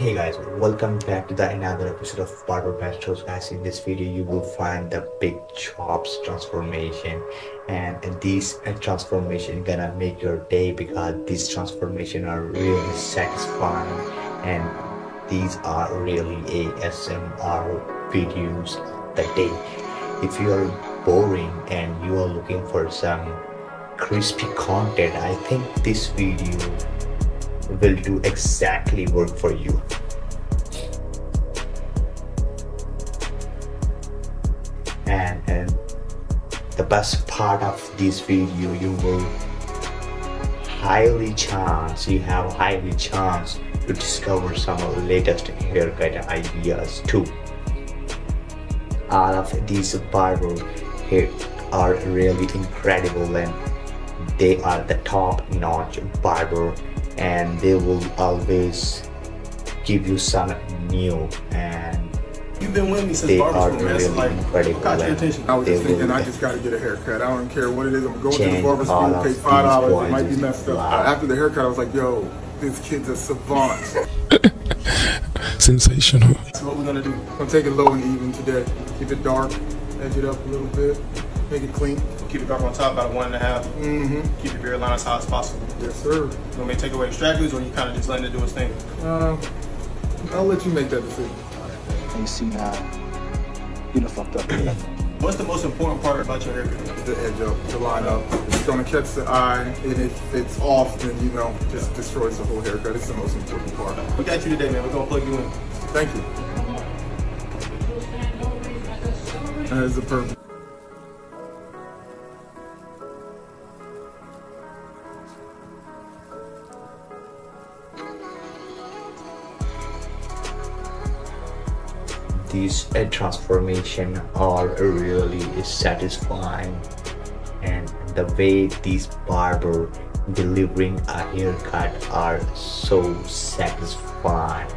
Hey guys, welcome back to the another episode of Barber Maestros. Guys, in this video you will find the big chops transformation, and this transformation gonna make your day because these transformations are really satisfying, and these are really ASMR videos of the day. If you are boring and you are looking for some crispy content, I think this video will do exactly work for you. And the best part of this video, you will highly chance to discover some of the latest haircut ideas too. All of these barber hair are really incredible, and they are the top-notch barber, and they will always give you some new, and you've been with me since Barber's are really like, incredible. I was just thinking I just gotta get a haircut. I don't care what it is. I'm going to the barber school, pay $5. It might be messed up. After the haircut, I was like, yo, this kid's a savant. Sensational. So what we're gonna do? I'm gonna take it low and even today. Keep it dark, edge it up a little bit, make it clean. Keep it back on top, about 1.5. Mm-hmm. Keep your beard line as high as possible. Yes, sir. You want me to take away extractors, or you kind of just letting it do its thing? I'll let you make that decision. You see now, you done fucked up. What's the most important part about your haircut? The edge up, the line up. It's gonna catch the eye, and if it's off, then you know, just destroys the whole haircut. It's the most important part. We got you today, man. We're gonna plug you in. Thank you. That is the perfect. These transformations are really satisfying, and the way these barber delivering a haircut are so satisfying.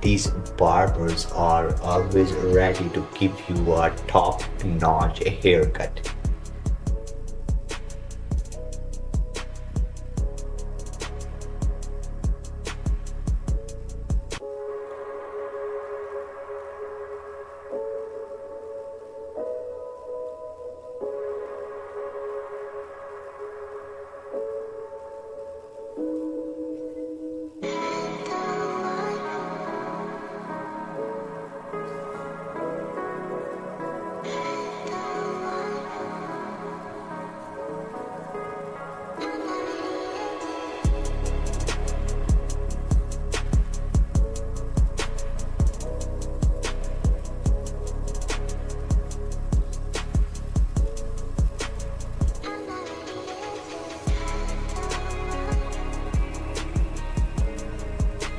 These barbers are always ready to give you a top-notch haircut.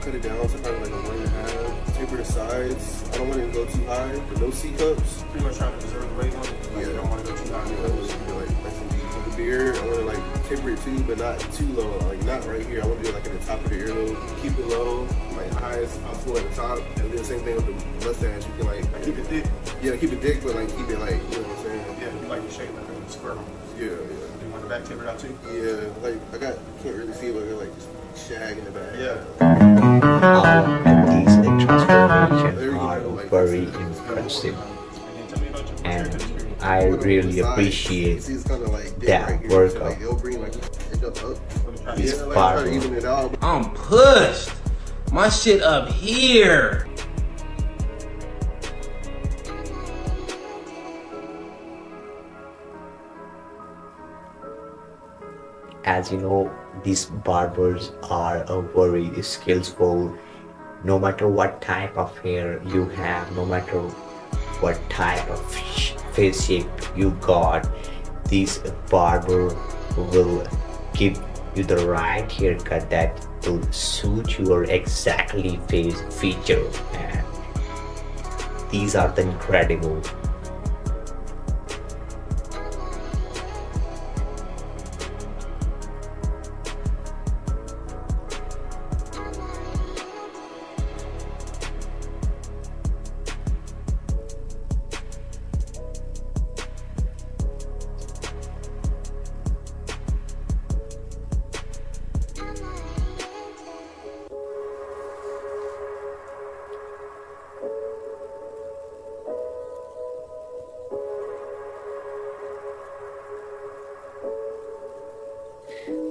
Cut it down to probably like a 1.5, taper the sides. I don't want it to go too high, but no C-cups. Pretty much trying to preserve the weight on it. Like, yeah, I don't want to go too high. I want to like some deep on the beard. I want to like taper it too, but not too low. Like not right here. I want to do it like at the top of the earlobe. Keep it low, like highest possible at the top. And then same thing with the mustache. You can like keep it thick. Yeah, keep it thick, but like keep it like, you know what I'm saying? Yeah, you like the shape, like a square. Yeah, yeah. Back tapered out too? Yeah, like can't really see, but they're like just shag in the back. Yeah. And these transformations are very impressive. And I really appreciate that work of this barber. I'm pushed! My shit up here! As you know, these barbers are very skillful. No matter what type of hair you have, no matter what type of face shape you got, this barber will give you the right haircut that will suit your exactly face feature. And these are the incredible.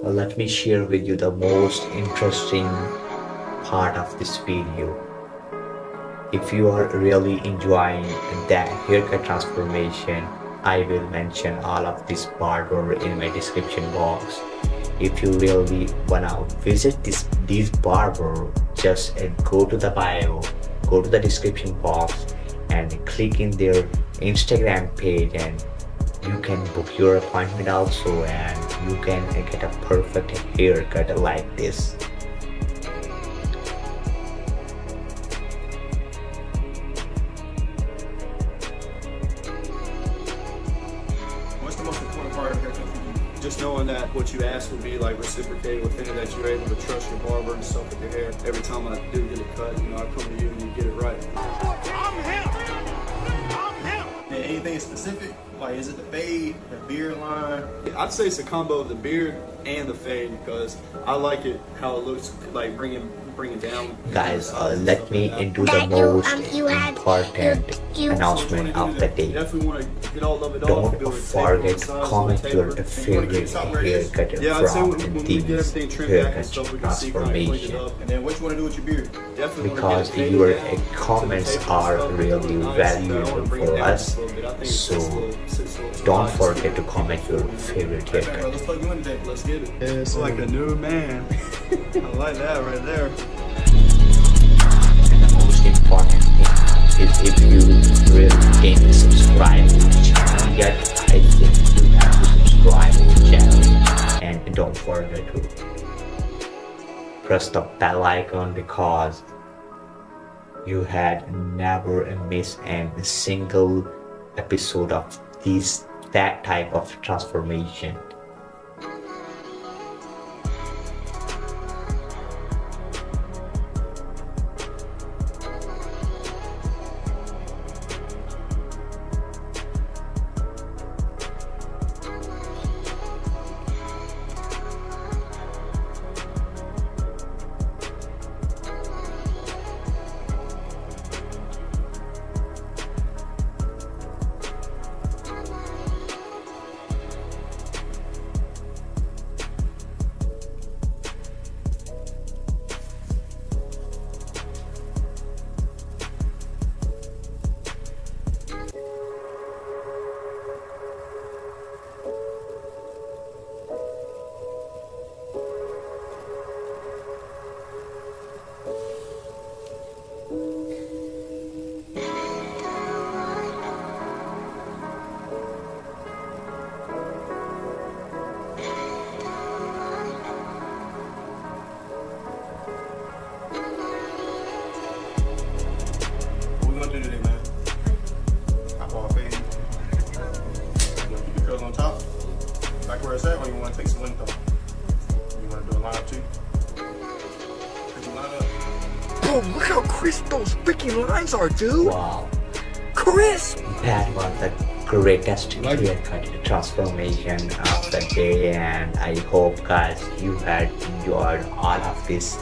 Let me share with you the most interesting part of this video. If you are really enjoying the haircut transformation, I will mention all of this barber in my description box. If you really wanna visit these barber, just go to the bio, go to the description box and click in their Instagram page, and you can book your appointment also, and you can get a perfect haircut like this. What's the most important part of haircut for you? Just knowing that what you ask will be like reciprocated within it, that you're able to trust your barber and stuff with your hair. Every time I do get a cut, you know, I come to you and you get it right. Anything specific? Like, is it the fade, the beard line? I'd say it's a combo of the beard and the fade, because I like it how it looks, like bring it down. Guys, let me into the most important announcement of the day. Don't forget to comment your favorite haircut from these haircut transformation, because your comments are really valuable for us. So don't forget to comment your favorite haircut. It's like a new man. I like that right there. And the most important thing is, if you really didn't subscribe to the channel yet, I think you have to subscribe to the channel, and don't forget to press the bell icon, because you had never missed a single episode of that type of transformation. Like where it's at, or you want to take some length off? You want to do a line up too? Bro, look how crisp those freaking lines are, dude! Wow. Crisp! That was the greatest haircut transformation of the day, and I hope, guys, you had enjoyed all of this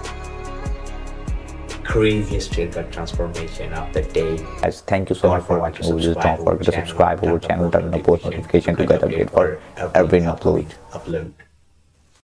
craziest haircut transformation of the day. Guys, thank you so much for watching. Don't forget to subscribe to our channel, turn on the post notification to get updated for every upload.